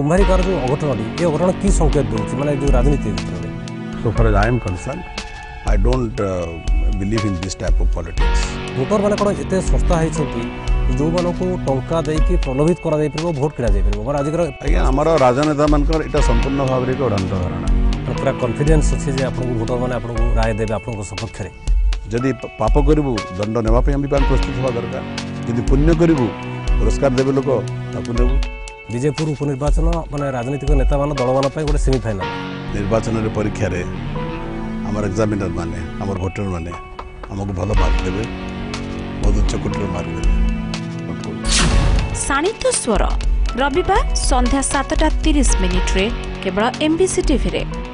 कुंभारिकार जो अघटन ये अघटन की संकेत दूसरी माने जो राजनीति में so for I am concern I don't believe in this type of politics voter माने कोन एते सस्ता है छथि जो मानो को टंका दे के प्रलोभित करा जाय परबो वोट किरा जाय परबो पर आज के हमरो राजनेता मानकर एटा संपूर्ण भाव रे उड़ान धारणा पूरा कॉन्फिडेंस अछि जे आपन वोटर माने आपन राय देबे आपन सपक्ष रे जदि पाप करू दंड नेवा पे हम भी प्रस्तुत होगा दरकार यदि पुण्य करू पुरस्कार देवे लोक ताकू देव विजेपुर उपनिर्वाचन मानने राजनीतिक नेता मान दल मानी गोटे सेमिफाइनाल निर्वाचन परीक्षा रे आम एग्जामिनर माने आम भोटर माने आमको भल मार्क देवे बहुत उच्च कोटी मार्क देवे। सानिध्य स्वर रविवार संध्या 7:30 केवल MBC TV।